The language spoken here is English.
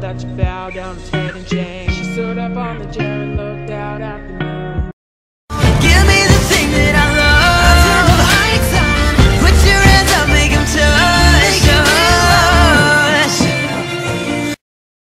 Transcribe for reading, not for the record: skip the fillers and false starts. That you bowed down, straight and changed. She stood up on the chair and looked out at the moon.